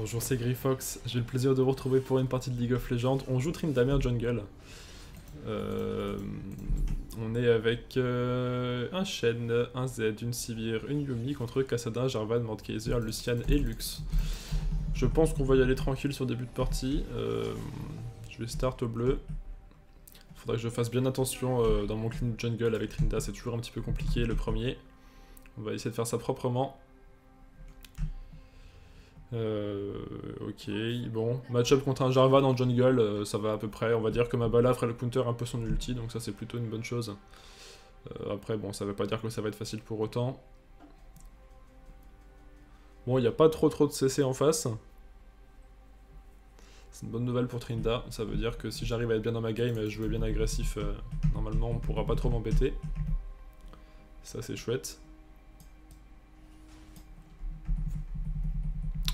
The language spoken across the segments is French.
Bonjour, c'est Gryfox. J'ai le plaisir de vous retrouver pour une partie de League of Legends. On joue Tryndamere Jungle. On est avec un Shen, un Zed, une Sivir, une Yuumi contre Kassadin, Jarvan, Mordekaiser, Lucian et Lux. Je pense qu'on va y aller tranquille sur le début de partie. Je vais start au bleu. Faudra que je fasse bien attention dans mon clean jungle avec Trinda, c'est toujours un petit peu compliqué le premier. On va essayer de faire ça proprement. Ok, bon, match-up contre un Jarvan en jungle, ça va à peu près. On va dire que ma balafre elle counter un peu son ulti, donc ça c'est plutôt une bonne chose. Après bon, ça veut pas dire que ça va être facile pour autant. Bon, il n'y a pas trop de CC en face. C'est une bonne nouvelle pour Trinda, ça veut dire que si j'arrive à être bien dans ma game et à jouer bien agressif, normalement on pourra pas trop m'embêter. Ça c'est chouette.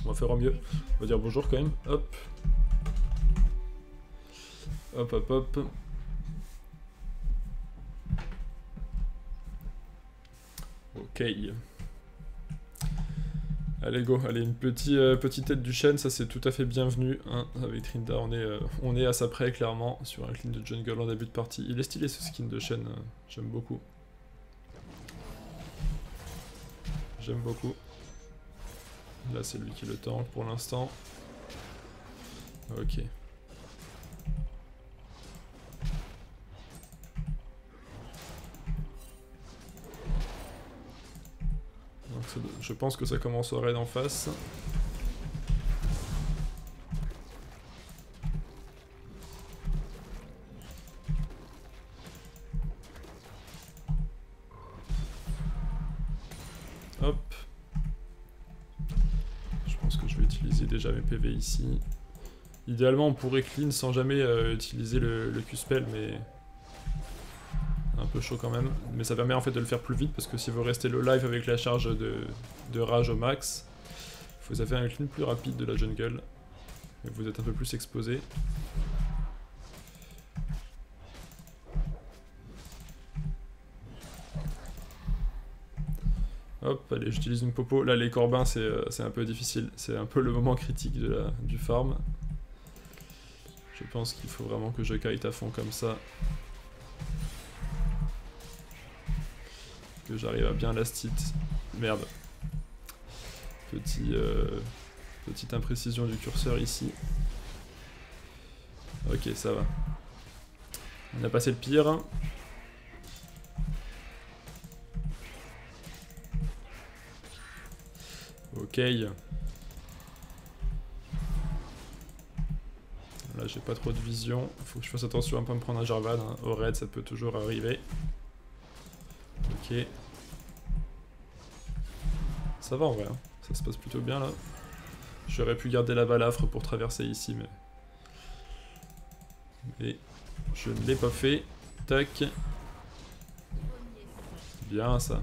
On va faire au mieux. On va dire bonjour quand même. Hop. Hop, hop, hop. Ok. Allez, go. Allez, une petite tête du Shen. Ça, c'est tout à fait bienvenu. Hein. Avec Trinda, on est à sa près, clairement, sur un clean de jungle en début de partie. Il est stylé ce skin de Shen. J'aime beaucoup. J'aime beaucoup. Là c'est lui qui le tank pour l'instant. Ok. Donc, je pense que ça commence au raid en face. Hop. Déjà mes PV ici. Idéalement on pourrait clean sans jamais utiliser le Q-spell, mais un peu chaud quand même. Mais ça permet en fait de le faire plus vite parce que si vous restez le live avec la charge de rage au max, vous avez un clean plus rapide de la jungle et vous êtes un peu plus exposé. Hop, allez, j'utilise une popo. Là, les corbins, c'est un peu difficile. C'est un peu le moment critique de du farm. Je pense qu'il faut vraiment que je kite à fond comme ça. Que j'arrive à bien last hit. Merde. Petite imprécision du curseur ici. Ok, ça va. On a passé le pire. Ok. Là j'ai pas trop de vision. Faut que je fasse attention à ne pas me prendre un Jarvan. Hein. Au raid ça peut toujours arriver. Ok. Ça va en vrai. Hein. Ça se passe plutôt bien là. J'aurais pu garder la balafre pour traverser ici mais... Et je ne l'ai pas fait. Tac. Bien ça.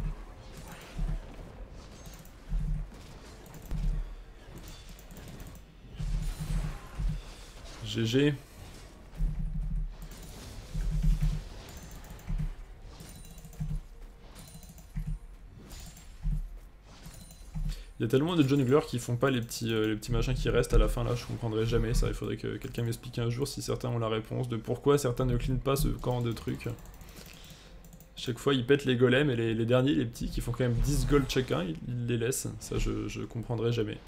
GG. Il y a tellement de junglers qui font pas les petits machins qui restent à la fin là, je comprendrai jamais ça. Il faudrait que quelqu'un m'explique un jour si certains ont la réponse de pourquoi certains ne clean pas ce camp de trucs. Chaque fois ils pètent les golems et les derniers, les petits qui font quand même 10 gold chacun, ils les laissent. Ça je comprendrai jamais.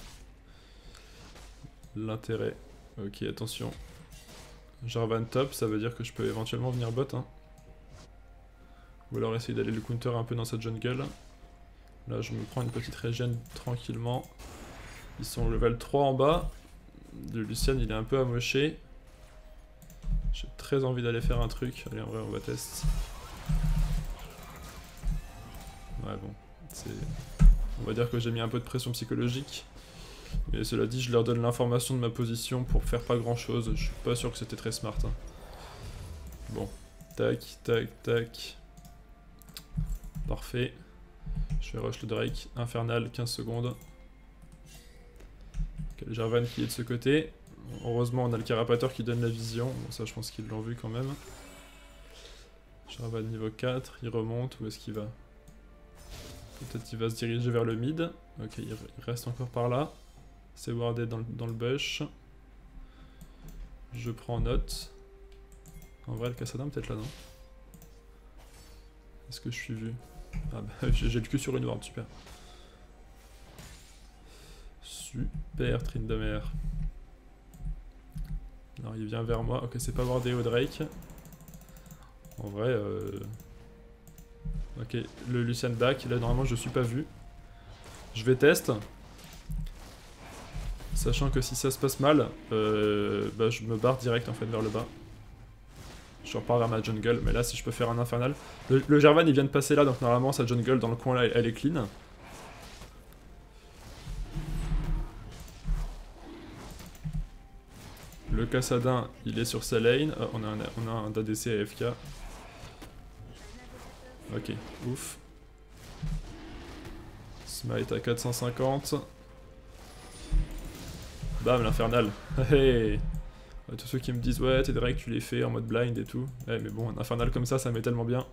L'intérêt. Ok, attention. Jarvan top, ça veut dire que je peux éventuellement venir bot. Hein. Ou alors essayer d'aller le counter un peu dans cette jungle. Là, je me prends une petite régène tranquillement. Ils sont level 3 en bas. Le Lucian, il est un peu amoché. J'ai très envie d'aller faire un truc. Allez, en vrai, on va test. Ouais, bon. On va dire que j'ai mis un peu de pression psychologique. Mais cela dit, je leur donne l'information de ma position pour faire pas grand chose. Je suis pas sûr que c'était très smart. Hein. Bon. Tac, tac, tac. Parfait. Je vais rush le Drake. Infernal, 15 secondes. Okay, le Jarvan qui est de ce côté. Heureusement, on a le Carapateur qui donne la vision. Bon, ça, je pense qu'ils l'ont vu quand même. Jarvan niveau 4. Il remonte. Où est-ce qu'il va? Peut-être qu'il va se diriger vers le mid. Ok, il reste encore par là. C'est warded dans le bush. Je prends note. En vrai, le Kassadin peut-être là, non? Est-ce que je suis vu? Ah bah, j'ai le cul sur une ward, super. Super Tryndamere. Alors il vient vers moi. Ok, c'est pas wardé au Drake. En vrai, ok, le Lucian back. Là, normalement, je suis pas vu. Je vais test. Sachant que si ça se passe mal, bah, je me barre direct en fait vers le bas. Je repars vers ma jungle, mais là si je peux faire un infernal. Le Jarvan il vient de passer là, donc normalement sa jungle dans le coin là elle est clean. Le Kassadin il est sur sa lane. Oh, on a un ADC à AFK. Ok, ouf. Smite à 450. Bam, l'infernal. Hey. Tous ceux qui me disent ouais, t'es direct, tu les fais en mode blind et tout. Ouais, mais bon, un infernal comme ça, ça met tellement bien.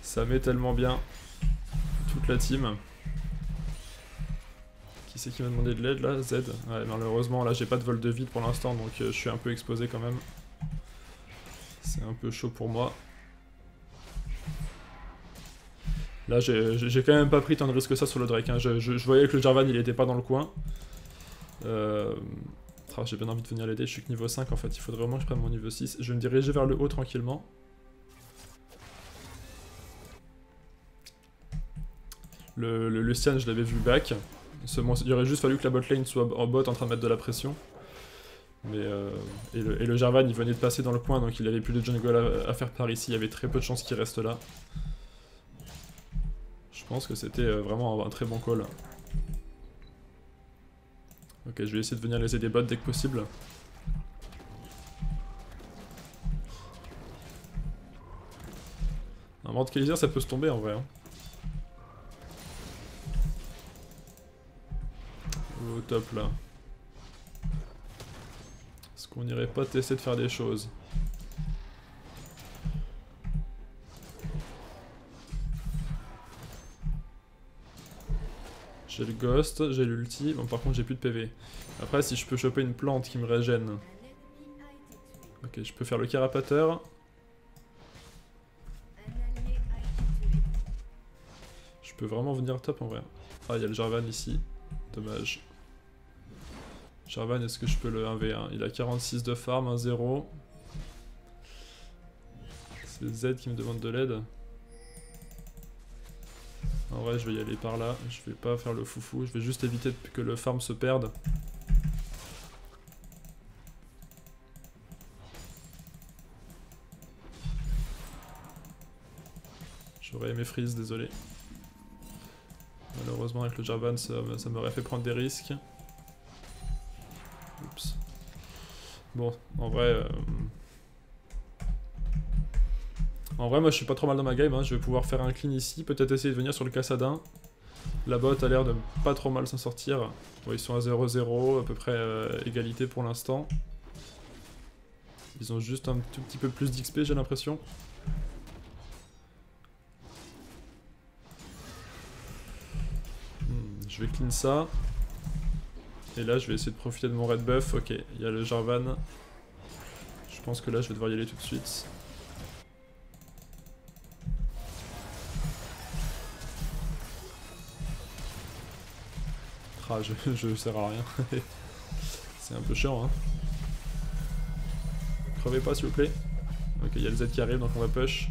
Ça met tellement bien. Toute la team. Qui c'est qui m'a demandé de l'aide là? Zed. Ouais, malheureusement, là j'ai pas de vol de vide pour l'instant, donc je suis un peu exposé quand même. C'est un peu chaud pour moi. Là, j'ai quand même pas pris tant de risques que ça sur le Drake. Hein. Je voyais que le Jarvan, il était pas dans le coin. J'ai bien envie de venir l'aider. Je suis que niveau 5 en fait. Il faudrait vraiment que je prenne mon niveau 6. Je vais me diriger vers le haut tranquillement. Le Lucian, je l'avais vu back. Il aurait juste fallu que la bot lane soit en bot en train de mettre de la pression. Mais et le Jarvan, il venait de passer dans le coin, donc il avait plus de jungle à faire par ici. Il y avait très peu de chances qu'il reste là. Je pense que c'était vraiment un très bon call. Ok, je vais essayer de venir les aider bots dès que possible. Un Mordekaiser, ça peut se tomber en vrai. Hein. Au top là. Est-ce qu'on n'irait pas tester de faire des choses? J'ai le ghost, j'ai l'ulti, bon par contre j'ai plus de PV. Après si je peux choper une plante qui me régène. Ok, je peux faire le carapateur. Je peux vraiment venir top en vrai. Ah, il y a le Jarvan ici, dommage. Jarvan, est-ce que je peux le 1v1? Il a 46 de farm, 1-0. C'est Zed qui me demande de l'aide. En vrai, je vais y aller par là, je vais pas faire le foufou, je vais juste éviter que le farm se perde. J'aurais aimé freeze, désolé. Malheureusement, avec le Jarvan, ça m'aurait fait prendre des risques. Oups. Bon, en vrai... moi je suis pas trop mal dans ma game, hein. Je vais pouvoir faire un clean ici, peut-être essayer de venir sur le Kassadin. La bot a l'air de pas trop mal s'en sortir. Bon, ils sont à 0-0, à peu près égalité pour l'instant. Ils ont juste un tout petit peu plus d'XP, j'ai l'impression. Je vais clean ça. Et là je vais essayer de profiter de mon red buff. Ok, il y a le Jarvan. Je pense que là je vais devoir y aller tout de suite. Ah, je sers à rien. C'est un peu chiant, hein. Crevez pas, s'il vous plaît. Ok, il y a le Z qui arrive, donc on va push.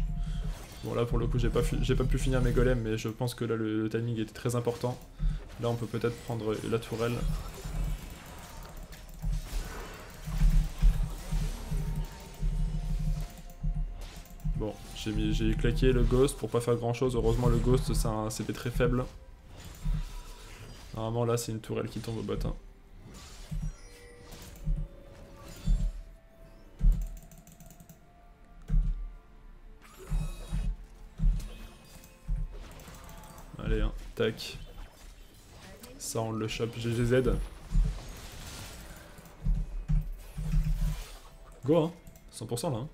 Bon, là, pour le coup, j'ai pas pu finir mes golems, mais je pense que là, le timing était très important. Là, on peut peut-être prendre la tourelle. Bon, j'ai claqué le Ghost pour pas faire grand-chose. Heureusement, le Ghost, c'est un CP très faible. Normalement là c'est une tourelle qui tombe au bot. Hein. Allez, hein, tac. Ça on le chope, GGZ. Go hein, 100% là. Hein.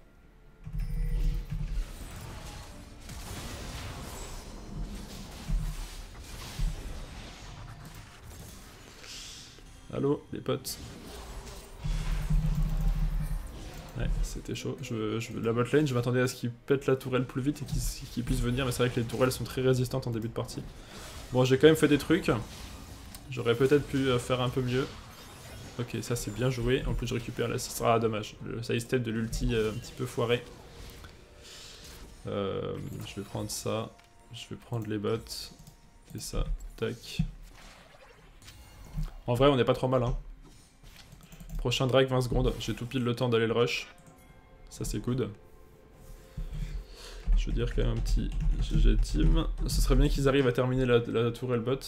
Allô, les potes. Ouais, c'était chaud. La botlane, je m'attendais à ce qu'il pète la tourelle plus vite et qu'il puisse venir, mais c'est vrai que les tourelles sont très résistantes en début de partie. Bon, j'ai quand même fait des trucs. J'aurais peut-être pu faire un peu mieux. Ok, ça c'est bien joué. En plus, je récupère l'assist. Ah, dommage. Le sidestep de l'ulti un petit peu foiré. Je vais prendre ça. Je vais prendre les bottes. Et ça. Tac. En vrai, on n'est pas trop mal, hein. Prochain drag, 20 secondes. J'ai tout pile le temps d'aller le rush. Ça, c'est good. Je veux dire quand même un petit GG team. Ce serait bien qu'ils arrivent à terminer la tourelle bot.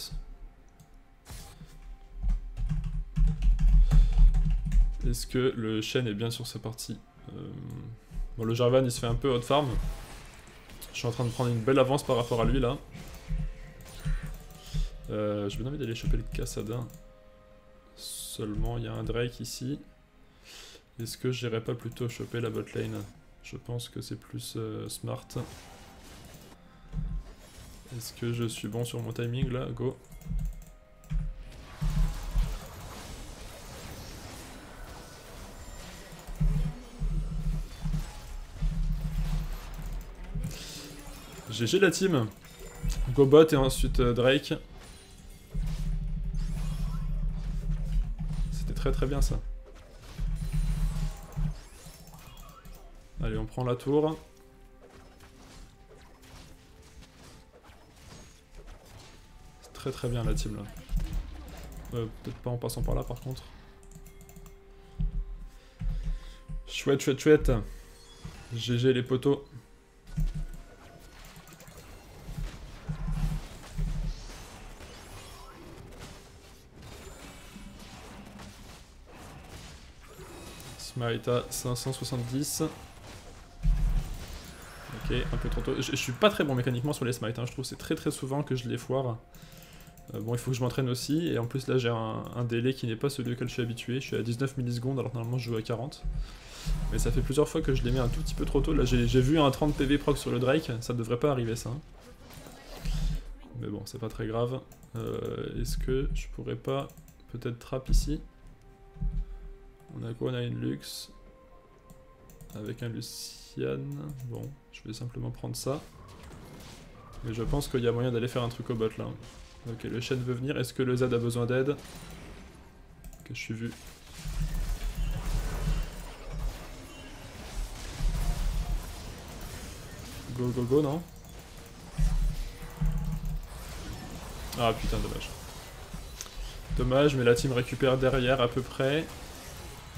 Est-ce que le Shen est bien sur sa partie? Bon, le Jarvan, il se fait un peu hot farm. Je suis en train de prendre une belle avance par rapport à lui, là. J'ai bien envie d'aller choper le Kassadin. Seulement, il y a un Drake ici. Est-ce que j'irais pas plutôt choper la botlane? Je pense que c'est plus smart. Est-ce que je suis bon sur mon timing là? Go. GG la team. Go bot et ensuite Drake. Très bien ça. Allez, on prend la tour. C'est très bien la team là. Peut-être pas en passant par là par contre. Chouette. GG les poteaux. Smite à 570. Ok, un peu trop tôt. Je suis pas très bon mécaniquement sur les smites, hein. Je trouve que c'est très souvent que je les foire. Bon, il faut que je m'entraîne aussi. Et en plus là j'ai un délai qui n'est pas celui auquel je suis habitué. Je suis à 19 millisecondes alors normalement je joue à 40. Mais ça fait plusieurs fois que je les mets un tout petit peu trop tôt. Là j'ai vu un 30 PV proc sur le Drake. Ça ne devrait pas arriver ça. Mais bon, c'est pas très grave. Est-ce que je pourrais pas peut-être trap ici? On a quoi? On a une Lux avec un Lucian. Bon, je vais simplement prendre ça. Mais je pense qu'il y a moyen d'aller faire un truc au bot là. Ok, le Shen veut venir. Est-ce que le Zed a besoin d'aide? Ok, je suis vu. Go, non? Ah putain, dommage. Dommage, mais la team récupère derrière à peu près.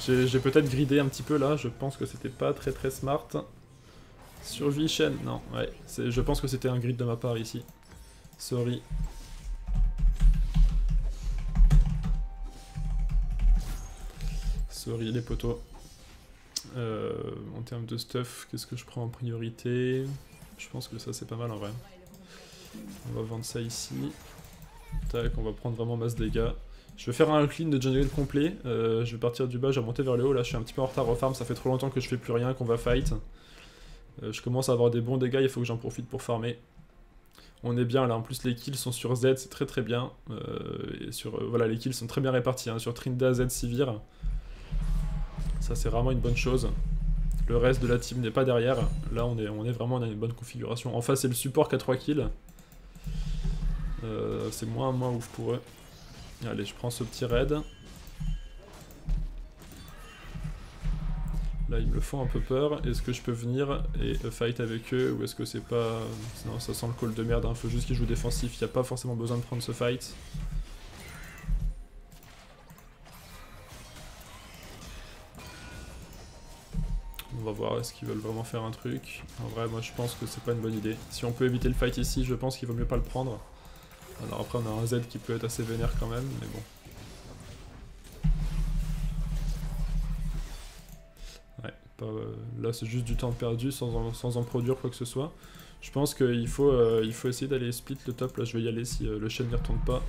J'ai peut-être gridé un petit peu là, je pense que c'était pas très smart. Survie Shen, non, ouais, je pense que c'était un grid de ma part ici. Sorry. Sorry les poteaux. En termes de stuff, qu'est-ce que je prends en priorité? Je pense que ça c'est pas mal en vrai. On va vendre ça ici. Tac, on va prendre vraiment masse dégâts. Je vais faire un clean de jungle complet, je vais partir du bas, je vais monter vers le haut, là je suis un petit peu en retard au farm, ça fait trop longtemps que je fais plus rien, qu'on va fight. Je commence à avoir des bons dégâts, il faut que j'en profite pour farmer. On est bien là, en plus les kills sont sur Z, c'est très bien. Et sur, voilà, les kills sont très bien répartis, hein, sur Tryndamere, Z, Sivir. Ça c'est vraiment une bonne chose. Le reste de la team n'est pas derrière, là on est vraiment dans une bonne configuration. En face c'est le support qui a 3 kills. C'est moins ouf pour eux. Allez, je prends ce petit raid. Là, ils me le font un peu peur. Est-ce que je peux venir et fight avec eux? Ou est-ce que c'est pas... Non, ça sent le call de merde. Il faut juste qu'ils jouent défensif. Il n'y a pas forcément besoin de prendre ce fight. On va voir, est-ce qu'ils veulent vraiment faire un truc? En vrai, moi, je pense que c'est pas une bonne idée. Si on peut éviter le fight ici, je pense qu'il vaut mieux pas le prendre. Alors après on a un Z qui peut être assez vénère quand même, mais bon. Ouais, là c'est juste du temps perdu sans en produire quoi que ce soit. Je pense qu'il faut, il faut essayer d'aller split le top, là je vais y aller si le Shen n'y retourne pas.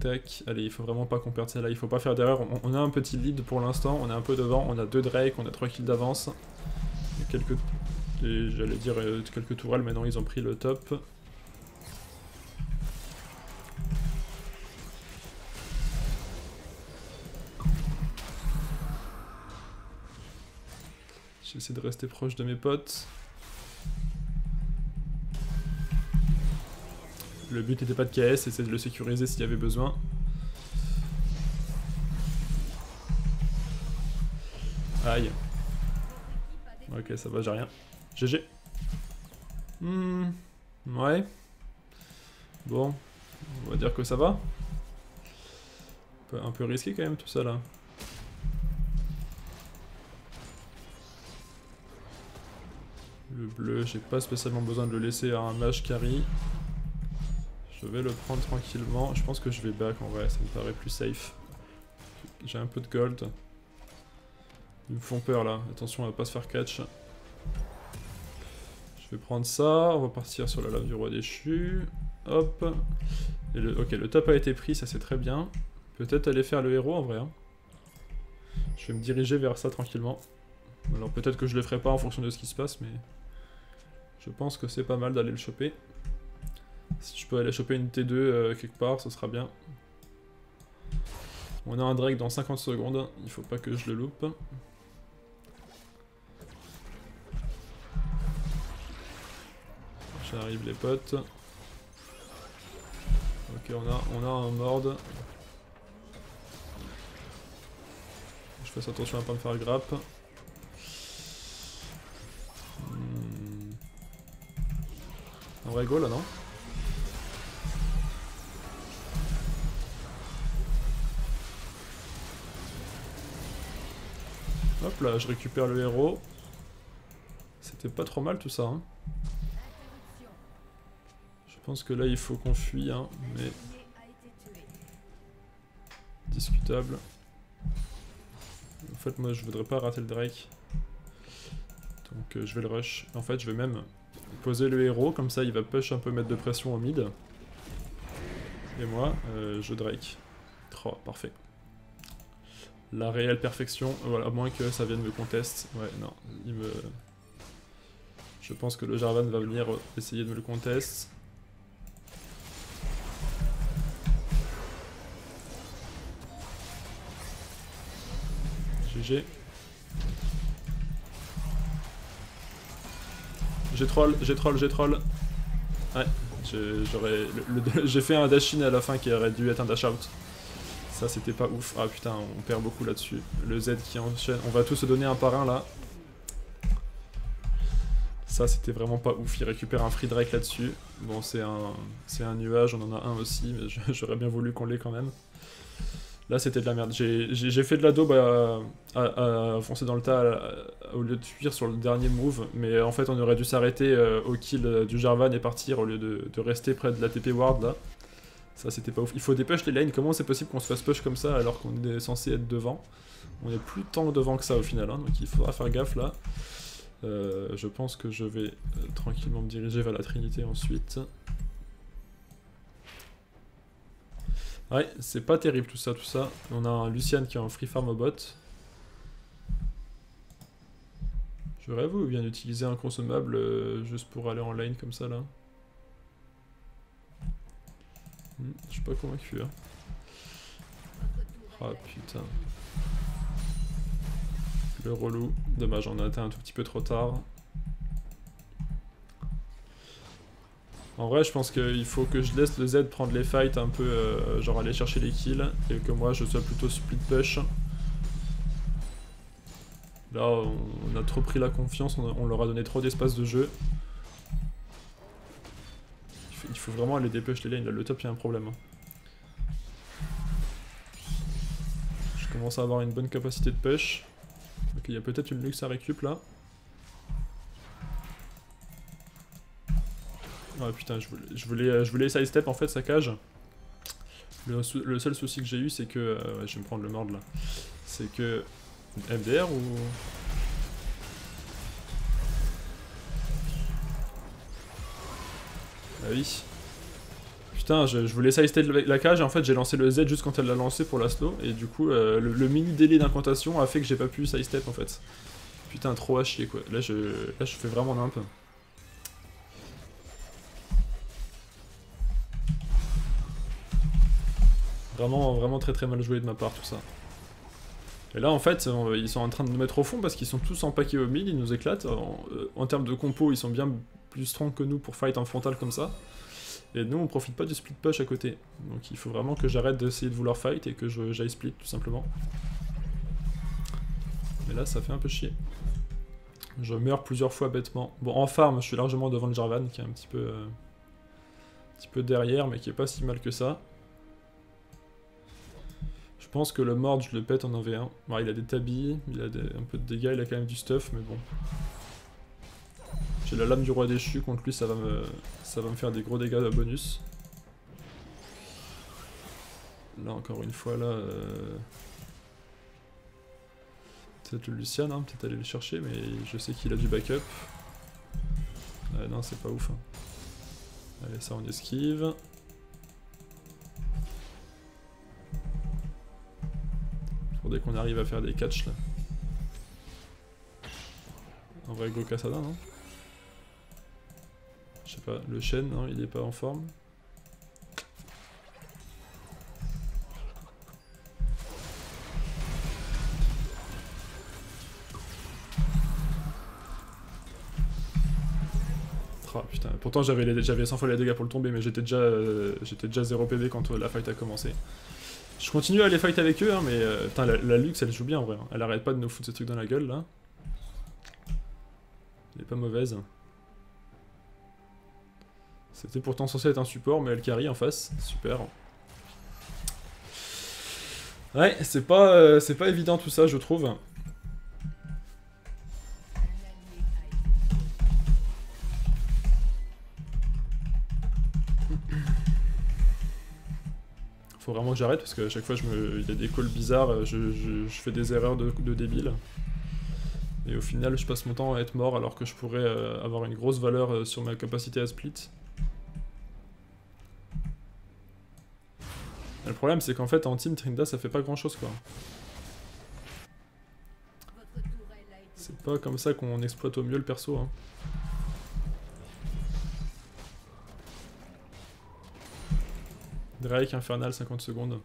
Tac, allez, il faut vraiment pas qu'on perde celle-là, il faut pas faire d'erreur. On a un petit lead pour l'instant, on est un peu devant, on a 2 Drake, on a 3 kills d'avance. Quelques... J'allais dire quelques tourelles, mais non, ils ont pris le top. vais essayer de rester proche de mes potes. Le but n'était pas de KS, c'est de le sécuriser s'il y avait besoin. Aïe. Ok, ça va, j'ai rien. GG. Ouais. Bon, on va dire que ça va. Un peu risqué quand même tout ça là. Le bleu, j'ai pas spécialement besoin de le laisser à un mage carry. Je vais le prendre tranquillement. Je pense que je vais back en vrai, ça me paraît plus safe. J'ai un peu de gold. Ils me font peur là, attention on va pas se faire catch. Je vais prendre ça, on va partir sur la lave du roi déchu. Hop. Et ok, le top a été pris, ça c'est très bien. Peut-être aller faire le héros en vrai. Hein. Je vais me diriger vers ça tranquillement. Alors peut-être que je le ferai pas en fonction de ce qui se passe, mais je pense que c'est pas mal d'aller le choper. Si je peux aller choper une T2 quelque part, ce sera bien. On a un Drake dans 50 secondes, il faut pas que je le loupe. J'arrive les potes. Ok, on a un Mord. Je fasse attention à pas me faire grappe. Un vrai go là, non? Hop là, je récupère le héros. C'était pas trop mal tout ça. Hein. Je pense que là il faut qu'on fuit, hein, mais... Discutable. En fait moi je voudrais pas rater le Drake. Donc je vais le rush. En fait je vais même poser le héros, comme ça il va push un peu, mettre de pression au mid. Et moi je Drake. Oh, parfait. La réelle perfection, voilà, à moins que ça vienne me conteste. Ouais, non, il me... Je pense que le Jarvan va venir essayer de me le conteste. GG. J'ai troll. Ouais, j'ai fait un dash-in à la fin qui aurait dû être un dash-out. Ça c'était pas ouf. Ah putain, on perd beaucoup là-dessus. Le Z qui enchaîne. On va tous se donner un par un là. Ça c'était vraiment pas ouf. Il récupère un free Drake là-dessus. Bon, c'est un nuage, on en a un aussi, mais j'aurais bien voulu qu'on l'ait quand même. Là c'était de la merde. J'ai fait de la daube à foncer dans le tas au lieu de fuir sur le dernier move. Mais en fait on aurait dû s'arrêter au kill du Jarvan et partir au lieu de rester près de la TP ward là. Ça c'était pas ouf. Il faut dépêcher les lanes. Comment c'est possible qu'on se fasse push comme ça alors qu'on est censé être devant? On est plus tant devant que ça au final, hein, donc il faudra faire gaffe là. Je pense que je vais tranquillement me diriger vers la Trinité ensuite. Ouais, c'est pas terrible tout ça, On a un Lucian qui a un free farm au bot. Je rêve ou bien d'utiliser un consommable juste pour aller en lane comme ça là. Je suis pas convaincu. Hein. Oh putain. Le relou. Dommage, on a atteint un tout petit peu trop tard. En vrai, je pense qu'il faut que je laisse le Z prendre les fights un peu, genre aller chercher les kills, et que moi je sois plutôt split push. Là, on a trop pris la confiance, on leur a donné trop d'espace de jeu. Il faut vraiment aller dépêcher les lanes, là le top il y a un problème. Je commence à avoir une bonne capacité de push. Ok, il y a peut-être une Lux à récup là. Ah putain, je voulais sidestep en fait sa cage. Le seul souci que j'ai eu c'est que... ouais, je vais me prendre le mord là. C'est que... MDR ou... Ah oui. Putain, je voulais sidestep la cage et en fait j'ai lancé le Z juste quand elle l'a lancé pour la slow. Et du coup, le mini délai d'incantation a fait que j'ai pas pu sidestep en fait. Putain, trop à chier quoi. Là, je fais vraiment nimp. Vraiment très mal joué de ma part tout ça. Et là en fait ils sont en train de nous mettre au fond parce qu'ils sont tous en paquet au mid, ils nous éclatent. En termes de compo ils sont bien plus strong que nous pour fight en frontal comme ça. Et nous on profite pas du split push à côté. Donc il faut vraiment que j'arrête d'essayer de vouloir fight et que j'aille split tout simplement. Mais là ça fait un peu chier. Je meurs plusieurs fois bêtement. Bon en farm je suis largement devant le Jarvan qui est un petit peu derrière mais qui est pas si mal que ça. Je pense que le Mord, je le pète en 1v1. Alors, il a des tabis, il a un peu de dégâts, il a quand même du stuff, mais bon. J'ai la lame du roi déchu, contre lui ça va me faire des gros dégâts de bonus. Là encore une fois, là... Peut-être le Lucian, hein, peut-être aller le chercher, mais je sais qu'il a du backup. Non, c'est pas ouf. Hein. Allez, ça on esquive. Dès qu'on arrive à faire des catchs là. En vrai go Kassadin non? Je sais pas, le Shen non, il est pas en forme. Oh, putain, pourtant j'avais 100 fois les dégâts pour le tomber mais j'étais déjà 0 PV quand la fight a commencé. Je continue à aller fight avec eux, hein, mais putain, la Lux elle joue bien en vrai. Hein. Elle arrête pas de nous foutre ces trucs dans la gueule là. Elle est pas mauvaise. C'était pourtant censé être un support, mais elle carry en face. Super. Ouais, c'est pas évident tout ça, je trouve. Faut vraiment que j'arrête parce qu'à chaque fois il y a des calls bizarres, je fais des erreurs de débile. Et au final je passe mon temps à être mort alors que je pourrais avoir une grosse valeur sur ma capacité à split. Et le problème c'est qu'en fait en team Tryndamere ça fait pas grand chose quoi. C'est pas comme ça qu'on exploite au mieux le perso hein. Drake, Infernal, 50 secondes.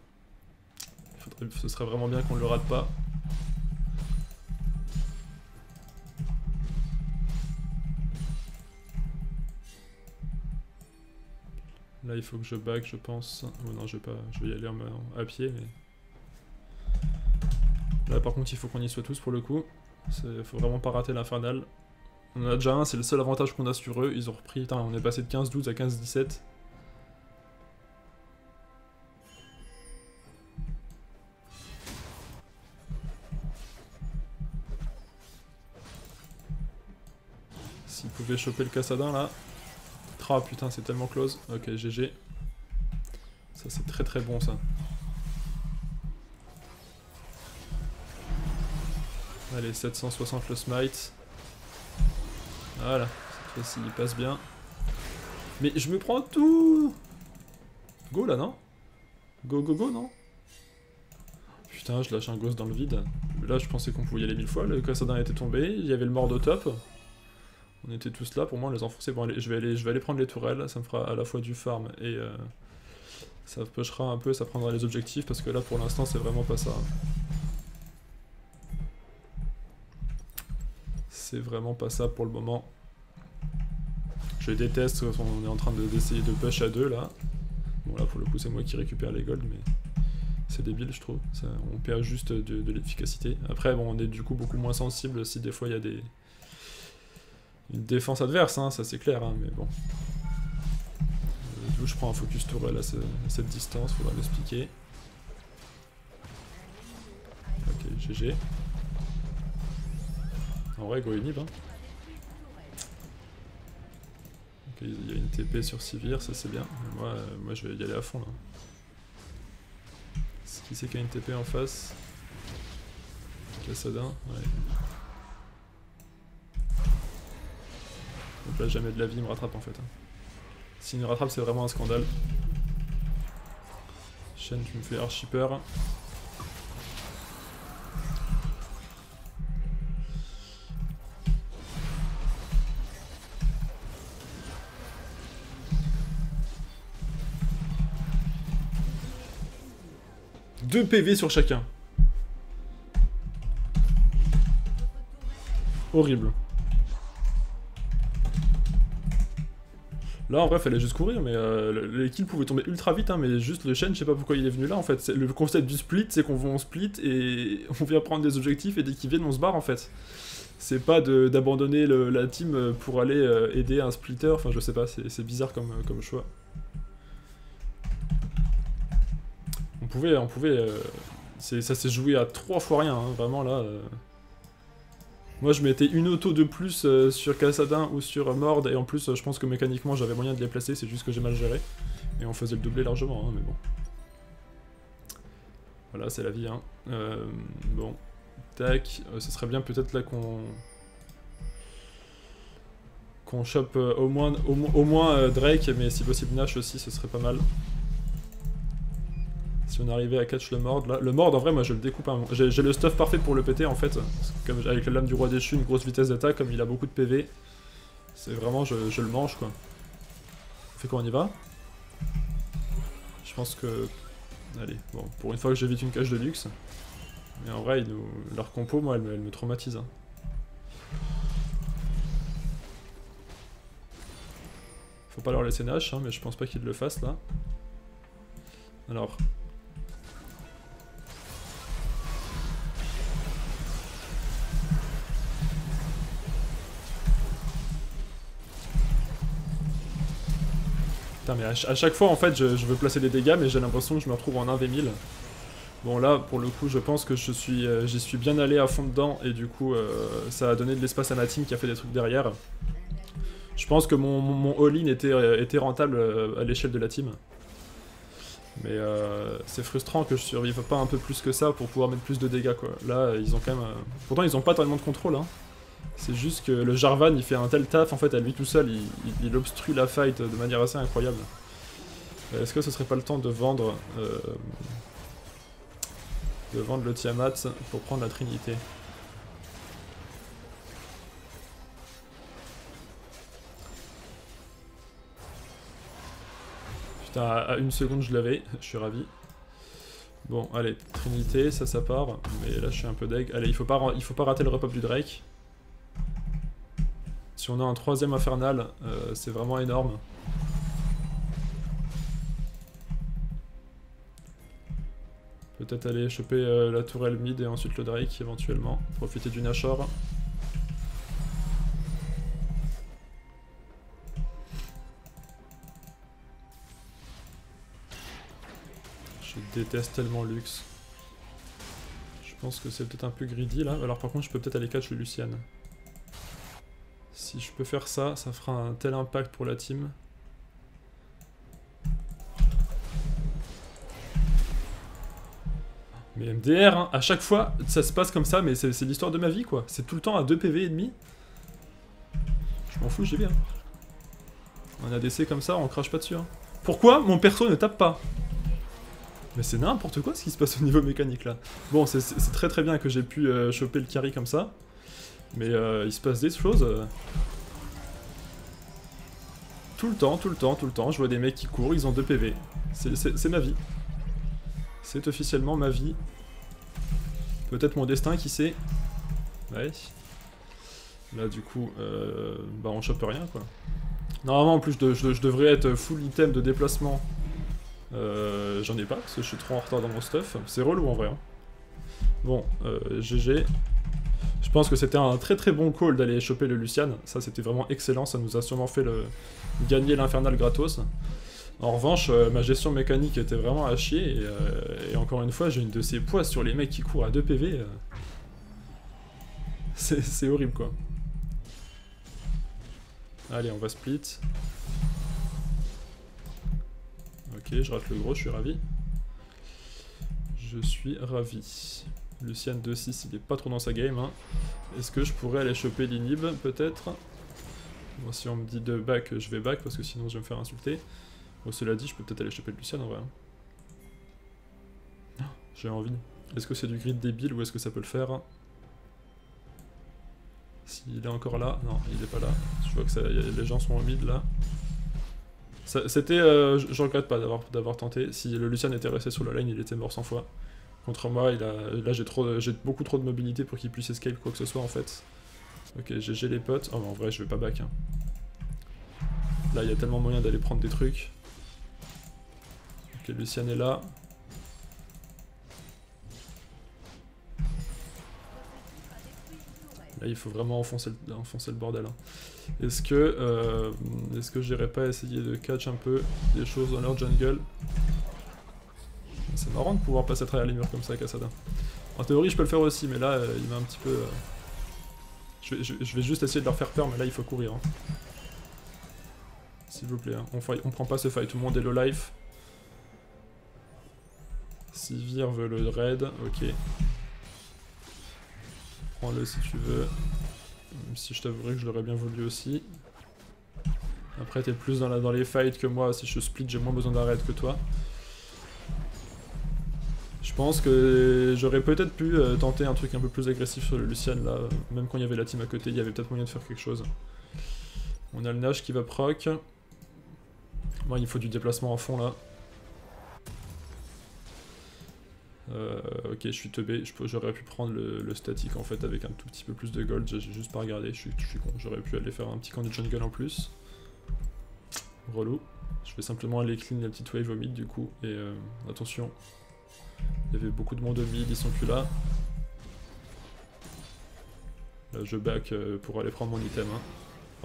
Ce serait vraiment bien qu'on ne le rate pas. Là, il faut que je back, je pense. Oh non, je vais pas. Je vais y aller à pied, mais... Là, par contre, il faut qu'on y soit tous pour le coup. Il faut vraiment pas rater l'Infernal. On en a déjà un, c'est le seul avantage qu'on a sur eux. Ils ont repris... Putain, on est passé de 15-12 à 15-17. S'il pouvait choper le Kassadin là. Ah putain c'est tellement close. Ok GG. Ça c'est très très bon ça. Allez 760 le smite. Voilà. Cette fois-ci il passe bien. Mais je me prends tout. Go là non? Go go go non? Putain je lâche un ghost dans le vide. Là je pensais qu'on pouvait y aller mille fois. Le Kassadin était tombé. Il y avait le mort au top. On était tous là, pour moi on les enfonçait. Bon, je vais aller prendre les tourelles, ça me fera à la fois du farm et ça pushera un peu, ça prendra les objectifs parce que là pour l'instant c'est vraiment pas ça. C'est vraiment pas ça pour le moment. Je déteste quand on est en train d'essayer de push à deux là. Bon là pour le coup c'est moi qui récupère les golds mais c'est débile je trouve. Ça, on perd juste de l'efficacité. Après bon on est du coup beaucoup moins sensible si des fois il y a des... Une défense adverse, hein, ça c'est clair, hein, mais bon. D'où je prends un focus tourelle à cette distance, faudra l'expliquer. Ok, GG. En vrai, go inhib. Hein. Ok, il y a une TP sur Sivir, ça c'est bien. Moi je vais y aller à fond là. Qui c'est qui a une TP en face? Kassadin, ouais. Donc là jamais de la vie il me rattrape en fait. S'il me rattrape c'est vraiment un scandale. Shen tu me fais archi peur. Deux PV sur chacun. Horrible. Là, en vrai, fallait juste courir, mais les kills pouvaient tomber ultra vite, hein, mais juste le Shen, je sais pas pourquoi il est venu là, en fait. Le concept du split, c'est qu'on va en split, et on vient prendre des objectifs, et dès qu'ils viennent, on se barre, en fait. C'est pas d'abandonner la team pour aller aider un splitter, enfin, je sais pas, c'est bizarre comme choix. On pouvait ça s'est joué à 3 fois rien, hein, vraiment, là. Moi, je mettais une auto de plus sur Kassadin ou sur Mord, et en plus, je pense que mécaniquement, j'avais moyen de les placer, c'est juste que j'ai mal géré. Et on faisait le doublé largement, hein, mais bon. Voilà, c'est la vie, hein. Bon, tac, ce serait bien peut-être là qu'on chope au moins Drake, mais si possible Nash aussi, ce serait pas mal. Si on arrivait à catch le Mord, là. Le Mord, en vrai, moi je le découpe. Hein. J'ai le stuff parfait pour le péter en fait. Comme avec la lame du roi déchu, une grosse vitesse d'attaque, comme il a beaucoup de PV. C'est vraiment, je le mange quoi. On fait quoi, on y va? Je pense que. Allez, bon, pour une fois que j'évite une cage de luxe. Mais en vrai, leur compo, moi, elle me traumatise. Hein. Faut pas leur laisser Nash, hein, mais je pense pas qu'ils le fassent là. Alors. Putain, mais à chaque fois en fait je veux placer des dégâts mais j'ai l'impression que je me retrouve en 1v1000. Bon là pour le coup je pense que j'y suis bien allé à fond dedans et du coup ça a donné de l'espace à ma team qui a fait des trucs derrière. Je pense que mon all-in était rentable à l'échelle de la team. Mais c'est frustrant que je survive pas un peu plus que ça pour pouvoir mettre plus de dégâts quoi. Là ils ont quand même... Pourtant ils ont pas tellement de contrôle hein. C'est juste que le Jarvan il fait un tel taf en fait à lui tout seul, il obstrue la fight de manière assez incroyable. Est-ce que ce serait pas le temps de vendre le Tiamat pour prendre la Trinité? Putain, à une seconde je l'avais, je suis ravi. Bon allez, Trinité, ça part, mais là je suis un peu deg. Allez, il faut pas rater le repop du Drake. Si on a un 3e infernal, c'est vraiment énorme. Peut-être aller choper la tourelle mid et ensuite le Drake éventuellement. Profiter du Nashor. Je déteste tellement Lux. Je pense que c'est peut-être un peu greedy là. Alors par contre je peux peut-être aller catch le Lucian. Si je peux faire ça, ça fera un tel impact pour la team. Mais MDR, hein, à chaque fois, ça se passe comme ça, mais c'est l'histoire de ma vie, quoi. C'est tout le temps à 2 PV et demi. Je m'en fous, j'y vais. Hein. Un ADC comme ça, on crache pas dessus. Hein. Pourquoi mon perso ne tape pas? Mais c'est n'importe quoi ce qui se passe au niveau mécanique, là. Bon, c'est très très bien que j'ai pu choper le carry comme ça. Mais il se passe des choses tout le temps, je vois des mecs qui courent, ils ont 2 PV. C'est ma vie. C'est officiellement ma vie. Peut-être mon destin, qui sait. Ouais. Là du coup, bah on chope rien quoi. Normalement en plus je devrais être full item de déplacement. J'en ai pas, parce que je suis trop en retard dans mon stuff. C'est relou en vrai. Hein. Bon, GG. Je pense que c'était un très très bon call d'aller choper le Lucian, ça c'était vraiment excellent, ça nous a sûrement fait gagner l'infernal gratos. En revanche, ma gestion mécanique était vraiment à chier, et encore une fois j'ai une de ces poisses sur les mecs qui courent à 2 PV. C'est horrible quoi. Allez, on va split. Ok, je rate le gros, je suis ravi. Je suis ravi. Lucian 2-6, il est pas trop dans sa game. Hein. Est-ce que je pourrais aller choper l'inhib, peut-être? Bon, si on me dit de back, je vais back, parce que sinon je vais me faire insulter. Bon, cela dit, je peux peut-être aller choper le Lucian, en vrai. J'ai envie. Est-ce que c'est du grid débile, ou est-ce que ça peut le faire? S'il est encore là? Non, il est pas là. Je vois que les gens sont au mid, là. C'était... je regrette pas d'avoir tenté. Si le Lucian était resté sur la lane, il était mort 100 fois. Contre moi, là j'ai beaucoup trop de mobilité pour qu'il puisse escape quoi que ce soit en fait. Ok, GG les potes. Oh, mais en vrai, je vais pas back. Hein. Là, il y a tellement moyen d'aller prendre des trucs. Ok, Lucian est là. Là, il faut vraiment enfoncer le bordel. Hein. Est-ce que j'irais pas essayer de catch un peu des choses dans leur jungle? C'est marrant de pouvoir passer à travers les murs comme ça, Kassadin. En théorie, je peux le faire aussi, mais là, il m'a un petit peu... Je vais juste essayer de leur faire peur, mais là, il faut courir. Hein. S'il vous plaît, hein. On prend pas ce fight, tout le monde est low life. Sivir veut le raid, ok. Prends-le si tu veux, même si je t'avouerai que je l'aurais bien voulu aussi. Après t'es plus dans les fights que moi, si je split j'ai moins besoin d'un raid que toi. Je pense que j'aurais peut-être pu tenter un truc un peu plus agressif sur le Lucian là, même quand il y avait la team à côté, il y avait peut-être moyen de faire quelque chose. On a le Nage qui va proc. Moi il faut du déplacement en fond là. Ok, je suis teubé, j'aurais pu prendre le statique en fait avec un tout petit peu plus de gold, j'ai juste pas regardé, je suis con, j'aurais pu aller faire un petit camp de jungle en plus. Relou, je vais simplement aller clean la petite wave au mid du coup, et attention, il y avait beaucoup de monde au mid, ils sont plus là. Là je back pour aller prendre mon item.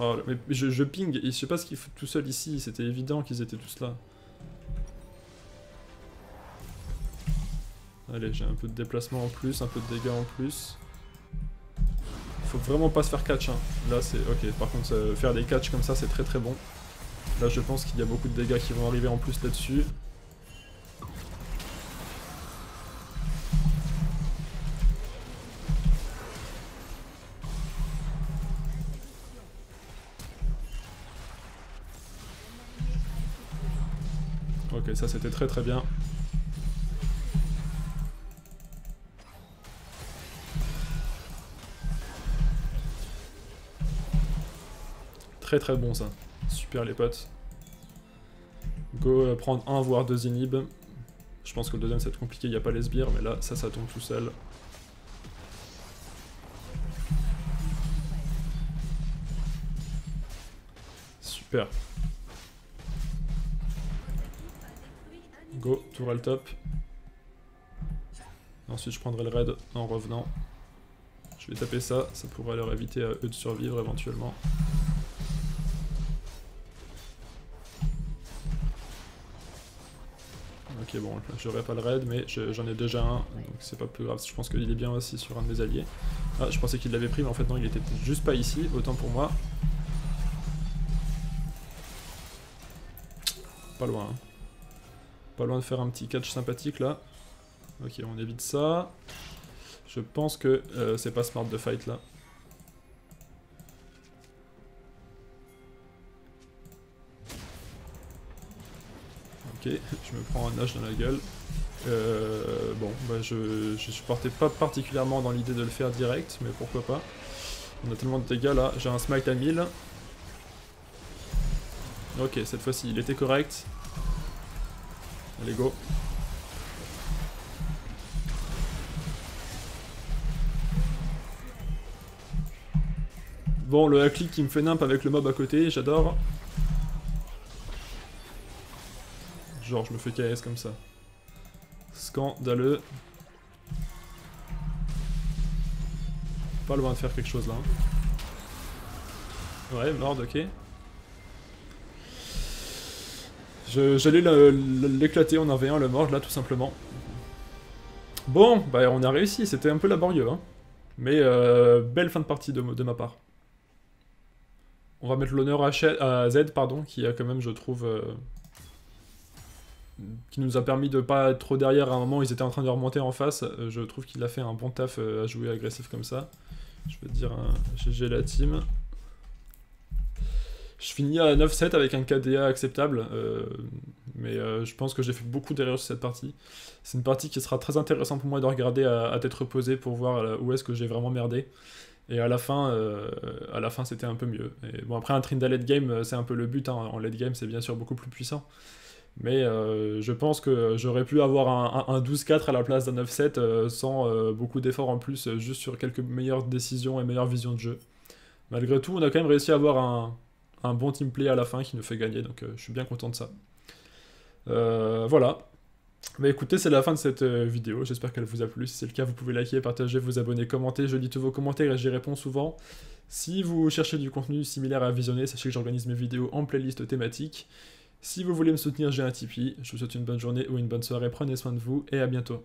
Hein. Oh, mais je ping, et je sais pas ce qu'ils font tout seul ici, c'était évident qu'ils étaient tous là. Allez, j'ai un peu de déplacement en plus, un peu de dégâts en plus. Faut vraiment pas se faire catch, hein. Là c'est... Ok, par contre faire des catchs comme ça c'est très très bon. Là je pense qu'il y a beaucoup de dégâts qui vont arriver en plus là-dessus. Ok, ça c'était très très bien. Très très bon ça, super les potes. Go prendre un voire deux inhibs. Je pense que le deuxième ça va être compliqué, il n'y a pas les sbires, mais là ça tombe tout seul. Super. Go, tour à le top. Ensuite je prendrai le raid en revenant. Je vais taper ça, ça pourra leur éviter à eux de survivre éventuellement. Ok bon, j'aurai pas le raid mais j'en ai déjà un, donc c'est pas plus grave, je pense qu'il est bien aussi sur un de mes alliés. Ah, je pensais qu'il l'avait pris mais en fait non, il était juste pas ici, autant pour moi. Pas loin. Hein. Pas loin de faire un petit catch sympathique là. Ok, on évite ça. Je pense que c'est pas smart de fight là. Ok, je me prends un nage dans la gueule. Bon, bah je supportais pas particulièrement dans l'idée de le faire direct, mais pourquoi pas. On a tellement de dégâts là, j'ai un smite à 1000. Ok, cette fois-ci il était correct. Allez go. Bon, le hack-click qui me fait nimp avec le mob à côté, j'adore. Genre je me fais KS comme ça. Scandaleux. Pas loin de faire quelque chose là. Hein. Ouais, Mord, ok. J'allais l'éclater en 1v1 le Mord là tout simplement. Bon, bah on a réussi, c'était un peu laborieux. Hein. Mais belle fin de partie de ma part. On va mettre l'honneur à Zed, pardon, qui a quand même je trouve... qui nous a permis de pas être trop derrière à un moment, ils étaient en train de remonter en face, je trouve qu'il a fait un bon taf à jouer agressif comme ça. Je veux dire un GG la team. Je finis à 9-7 avec un KDA acceptable, mais je pense que j'ai fait beaucoup d'erreurs sur cette partie. C'est une partie qui sera très intéressante pour moi de regarder à tête reposée pour voir où est-ce que j'ai vraiment merdé. Et à la fin c'était un peu mieux. Et bon après un Tryndamere late game c'est un peu le but, hein. En late game c'est bien sûr beaucoup plus puissant. Mais je pense que j'aurais pu avoir un 12-4 à la place d'un 9-7 sans beaucoup d'efforts en plus, juste sur quelques meilleures décisions et meilleures visions de jeu. malgré tout, on a quand même réussi à avoir un bon teamplay à la fin qui nous fait gagner, donc je suis bien content de ça. Voilà. Bah écoutez, c'est la fin de cette vidéo, j'espère qu'elle vous a plu. Si c'est le cas, vous pouvez liker, partager, vous abonner, commenter. Je lis tous vos commentaires et j'y réponds souvent. Si vous cherchez du contenu similaire à visionner, sachez que j'organise mes vidéos en playlist thématique. Si vous voulez me soutenir, j'ai un Tipeee. Je vous souhaite une bonne journée ou une bonne soirée, prenez soin de vous et à bientôt.